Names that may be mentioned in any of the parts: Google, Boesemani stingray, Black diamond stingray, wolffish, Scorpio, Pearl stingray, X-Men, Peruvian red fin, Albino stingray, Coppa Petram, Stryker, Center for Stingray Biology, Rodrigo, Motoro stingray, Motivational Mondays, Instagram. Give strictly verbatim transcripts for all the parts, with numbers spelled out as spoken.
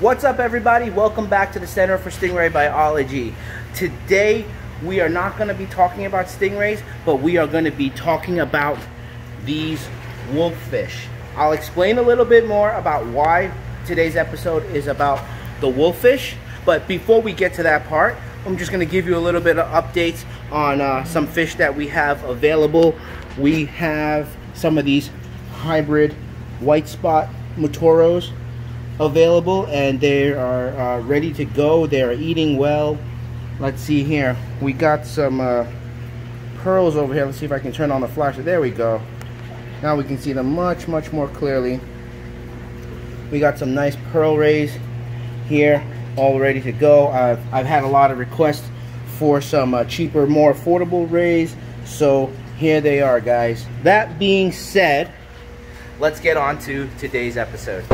What's up, everybody? Welcome back to the Center for Stingray Biology. Today we are not going to be talking about stingrays, but we are going to be talking about these wolffish. I'll explain a little bit more about why today's episode is about the wolffish, but before we get to that part, I'm just going to give you a little bit of updates on uh, some fish that we have available. We have some of these hybrid white spot Motoros available, and they are uh, ready to go. They are eating well. Let's see here. We got some uh, pearls over here. Let's see if I can turn on the flasher. There we go. Now we can see them much, much more clearly. We got some nice pearl rays here, all ready to go. I've, I've had a lot of requests for some uh, cheaper, more affordable rays, so here they are, guys. That being said, let's get on to today's episode.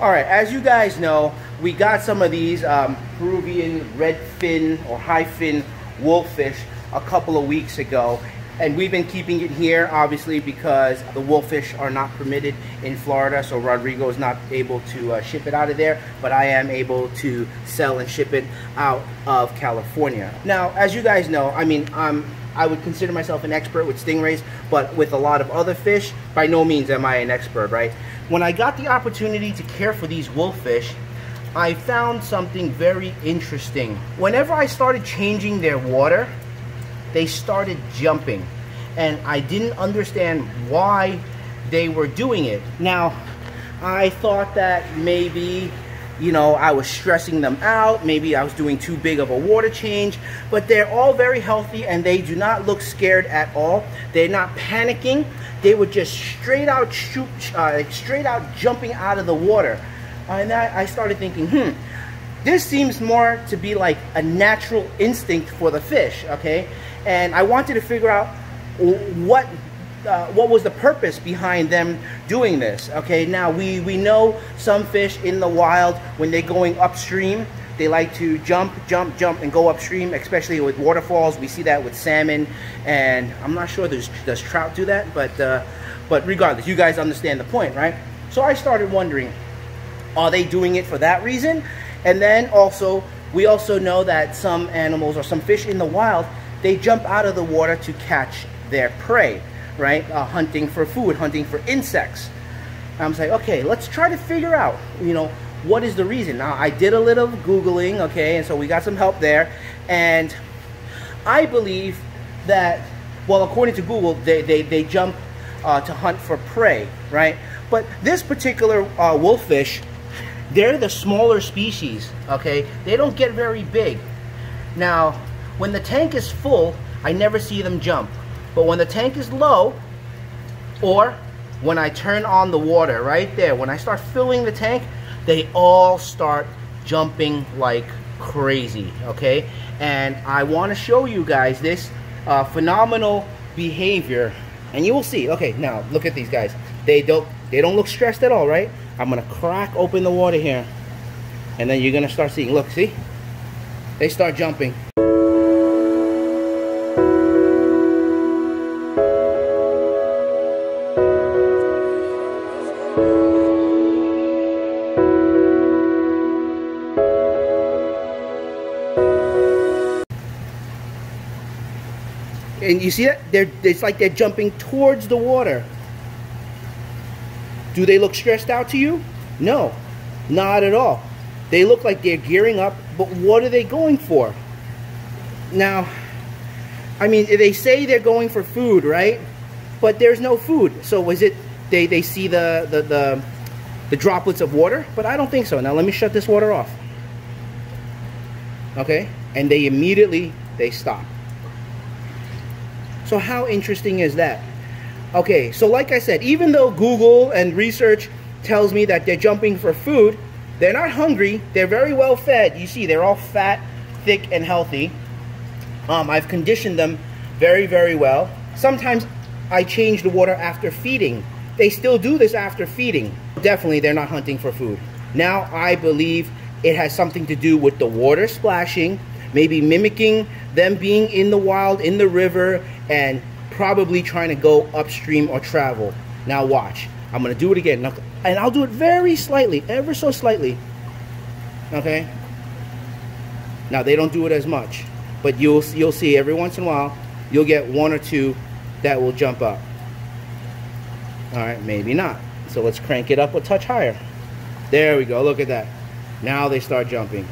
Alright, as you guys know, we got some of these um, Peruvian red fin or high fin wolffish a couple of weeks ago, and we've been keeping it here obviously because the wolffish are not permitted in Florida, so Rodrigo is not able to uh, ship it out of there, but I am able to sell and ship it out of California. Now, as you guys know, I mean, I'm I would consider myself an expert with stingrays, but with a lot of other fish, by no means am I an expert, right? When I got the opportunity to care for these wolffish, I found something very interesting. Whenever I started changing their water, they started jumping, and I didn't understand why they were doing it. Now, I thought that maybe, you know, I was stressing them out, maybe I was doing too big of a water change, but they're all very healthy and they do not look scared at all. They're not panicking. They were just straight out shoot, uh, straight out jumping out of the water. And I, I started thinking, hmm, this seems more to be like a natural instinct for the fish, okay? And I wanted to figure out what Uh, what was the purpose behind them doing this, okay? Now, we, we know some fish in the wild, when they're going upstream, they like to jump, jump, jump, and go upstream, especially with waterfalls. We see that with salmon, and I'm not sure there's, does trout do that, but, uh, but regardless, you guys understand the point, right? So I started wondering, are they doing it for that reason? And then also, we also know that some animals or some fish in the wild, they jump out of the water to catch their prey, right? Uh, hunting for food, hunting for insects. I was like, okay, let's try to figure out, you know, what is the reason? Now, I did a little Googling, okay, and so we got some help there, and I believe that, well, according to Google, they, they, they jump uh, to hunt for prey, right? But this particular uh, wolffish, they're the smaller species, okay? They don't get very big. Now, when the tank is full, I never see them jump. But when the tank is low, or when I turn on the water right there, when I start filling the tank, they all start jumping like crazy, okay? And I want to show you guys this uh, phenomenal behavior, and you will see. Okay, now look at these guys. They don't, they don't look stressed at all, right? I'm going to crack open the water here, and then you're going to start seeing. Look, see? They start jumping. And you see that? They're, it's like they're jumping towards the water. Do they look stressed out to you? No, not at all. They look like they're gearing up, but what are they going for? Now, I mean, they say they're going for food, right? But there's no food. So is it they, they see the, the, the, the droplets of water? But I don't think so. Now, let me shut this water off. Okay? And they immediately, they stop. So how interesting is that? Okay, so like I said, even though Google and research tells me that they're jumping for food, they're not hungry, they're very well fed. You see, they're all fat, thick, and healthy. Um, I've conditioned them very, very well. Sometimes I change the water after feeding. They still do this after feeding. Definitely, they're not hunting for food. Now, I believe it has something to do with the water splashing, maybe mimicking them being in the wild, in the river, and probably trying to go upstream or travel. Now watch. I'm going to do it again. Now, and I'll do it very slightly, ever so slightly. Okay? Now, they don't do it as much, but you'll, you'll see every once in a while, you'll get one or two that will jump up. All right, maybe not. So let's crank it up a touch higher. There we go, look at that. Now they start jumping.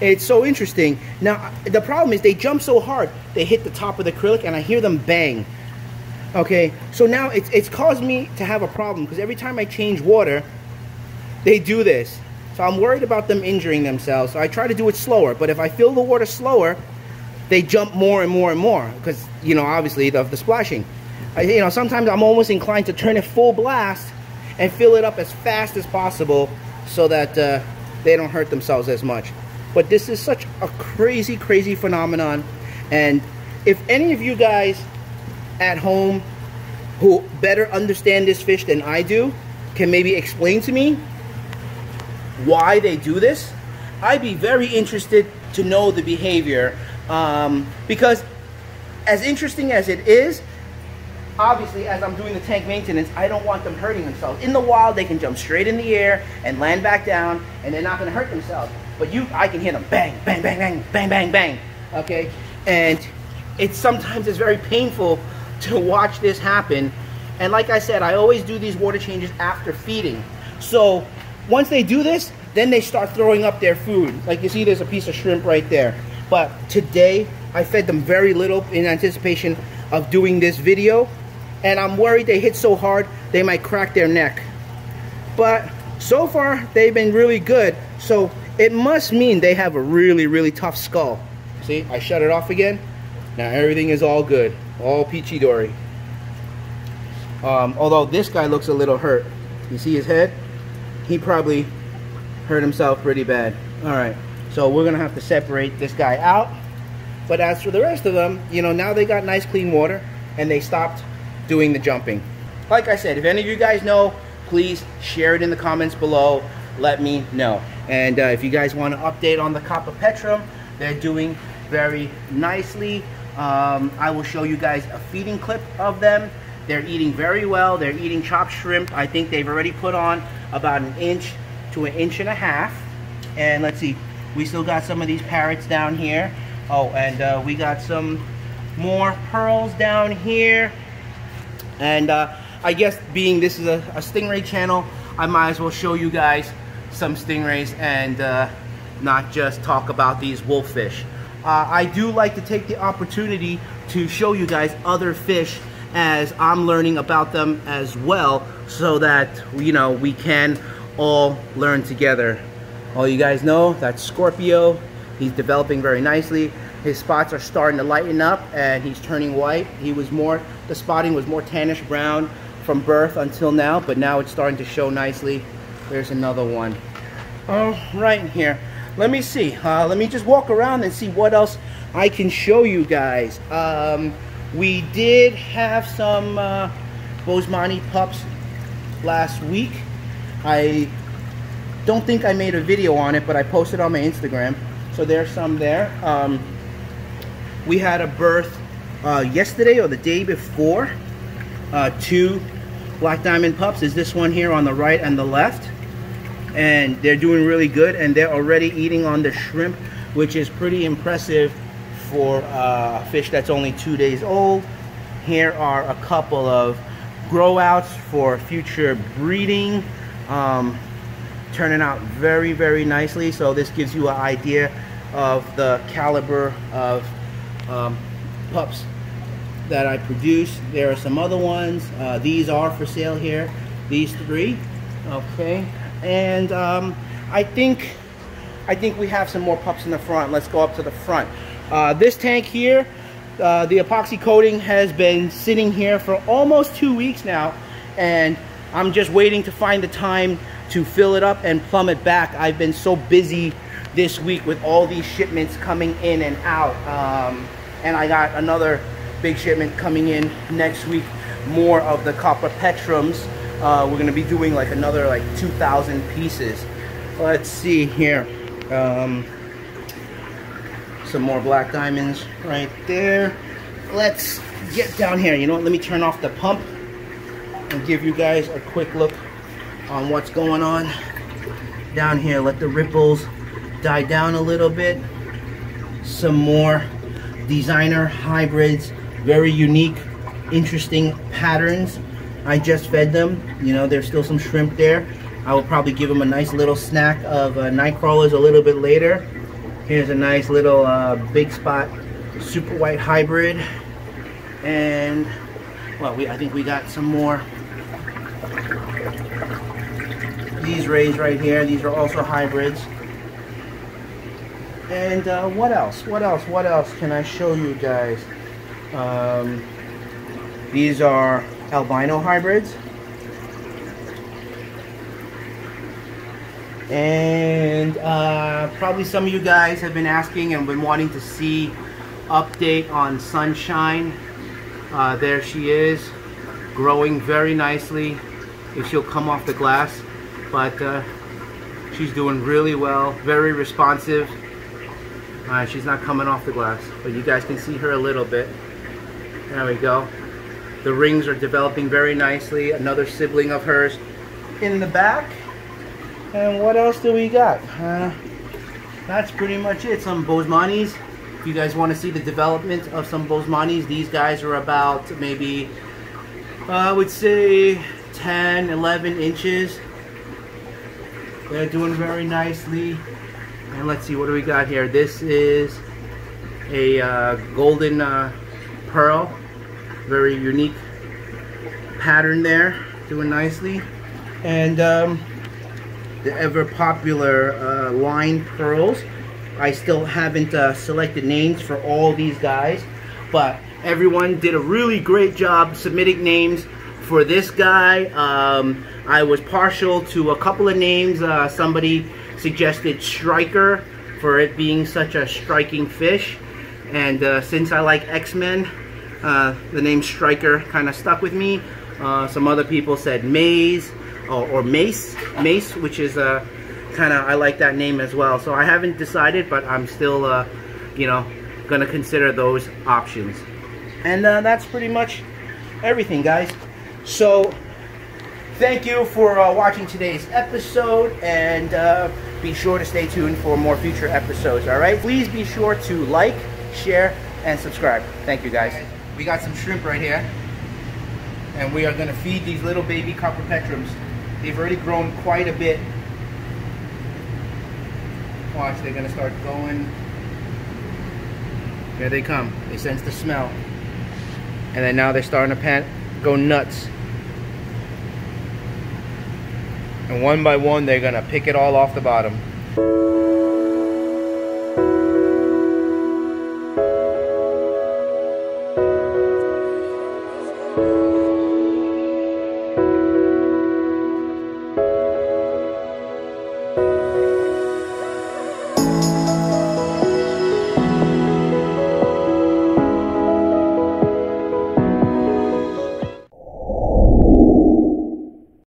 It's so interesting. Now, the problem is they jump so hard, they hit the top of the acrylic and I hear them bang. Okay, so now it's, it's caused me to have a problem because every time I change water, they do this. So I'm worried about them injuring themselves. So I try to do it slower, but if I fill the water slower, they jump more and more and more because, you know, obviously of the splashing. I, you know, sometimes I'm almost inclined to turn it full blast and fill it up as fast as possible so that uh, they don't hurt themselves as much. But this is such a crazy, crazy phenomenon. And if any of you guys at home who better understand this fish than I do can maybe explain to me why they do this, I'd be very interested to know the behavior. Um, because as interesting as it is, obviously as I'm doing the tank maintenance, I don't want them hurting themselves. In the wild, they can jump straight in the air and land back down, and they're not going to hurt themselves. But you, I can hear them bang, bang, bang, bang, bang, bang, bang, okay? And it's sometimes it's very painful to watch this happen. And like I said, I always do these water changes after feeding. So once they do this, then they start throwing up their food. Like you see, there's a piece of shrimp right there. But today, I fed them very little in anticipation of doing this video. And I'm worried they hit so hard, they might crack their neck. But so far, they've been really good. So it must mean they have a really, really tough skull. See, I shut it off again. Now everything is all good, all peachy dory. Um, although this guy looks a little hurt. You see his head? He probably hurt himself pretty bad. All right, so we're gonna have to separate this guy out. But as for the rest of them, you know, now they got nice clean water and they stopped doing the jumping. Like I said, if any of you guys know, please share it in the comments below. Let me know. And uh, if you guys want to update on the Coppa Petram, they're doing very nicely. Um, I will show you guys a feeding clip of them. They're eating very well. They're eating chopped shrimp. I think they've already put on about an inch to an inch and a half. And let's see, we still got some of these parrots down here. Oh, and uh, we got some more pearls down here. And uh, I guess being this is a, a stingray channel, I might as well show you guys some stingrays and uh, not just talk about these wolf fish. Uh, I do like to take the opportunity to show you guys other fish as I'm learning about them as well, so that, you know, we can all learn together. All you guys know, that's Scorpio. He's developing very nicely. His spots are starting to lighten up and he's turning white. He was more, the spotting was more tannish brown from birth until now, but now it's starting to show nicely. There's another one. All right, here. Let me see. Uh, let me just walk around and see what else I can show you guys. Um, we did have some uh, Boesemani pups last week. I don't think I made a video on it, but I posted on my Instagram. So there's some there. Um, we had a birth uh, yesterday or the day before. Uh, two Black diamond pups is this one here on the right and the left, and they're doing really good, and they're already eating on the shrimp, which is pretty impressive for uh, a fish that's only two days old. Here are a couple of grow outs for future breeding, um, turning out very, very nicely. So this gives you an idea of the caliber of um, pups that I produce. There are some other ones. Uh, these are for sale here, these three. Okay, and um, I think I think we have some more pups in the front. Let's go up to the front. Uh, this tank here, uh, the epoxy coating has been sitting here for almost two weeks now, and I'm just waiting to find the time to fill it up and plumb it back. I've been so busy this week with all these shipments coming in and out, um, and I got another big shipment coming in next week, more of the Coppa Petrams. Uh, we're gonna be doing like another like two thousand pieces. Let's see here. Um, some more black diamonds right there. let's get down here. You know what? Let me turn off the pump and give you guys a quick look on what's going on down here. Let the ripples die down a little bit. Some more designer hybrids, very unique, interesting patterns. I just fed them. You know, there's still some shrimp there. I will probably give them a nice little snack of uh, night crawlers a little bit later. Here's a nice little uh, big spot super white hybrid. And well, we I think we got some more. These rays right here, these are also hybrids. And uh, what else? What else? What else can I show you guys? Um, these are albino hybrids. And uh, probably some of you guys have been asking and been wanting to see update on Sunshine. Uh, there she is, growing very nicely. If she'll come off the glass, but uh, she's doing really well, very responsive. Uh, she's not coming off the glass, but you guys can see her a little bit. There we go. The rings are developing very nicely. Another sibling of hers in the back. And what else do we got? Uh, that's pretty much it. Some Boesemanis. If you guys want to see the development of some Boesemanis, these guys are about maybe, uh, I would say, ten, eleven inches. They're doing very nicely. And let's see, what do we got here? This is a uh, golden uh, pearl. Very unique pattern there, doing nicely. And um, the ever popular uh, line pearls. I still haven't uh, selected names for all these guys, but everyone did a really great job submitting names for this guy. Um, I was partial to a couple of names. Uh, somebody suggested Stryker for it being such a striking fish, and uh, since I like X-Men, uh, the name Stryker kind of stuck with me. Uh, some other people said Maze or, or Mace, Mace, which is a uh, kind of, I like that name as well. So I haven't decided, but I'm still, uh, you know, gonna consider those options. And uh, that's pretty much everything, guys. So thank you for uh, watching today's episode, and uh, be sure to stay tuned for more future episodes. All right, please be sure to like, share, and subscribe. Thank you, guys. We got some shrimp right here, and we are gonna feed these little baby Coppa Petrams. They've already grown quite a bit. Watch, they're gonna start going. Here they come. They sense the smell, and then now they're starting to pan, go nuts. And one by one, they're gonna pick it all off the bottom.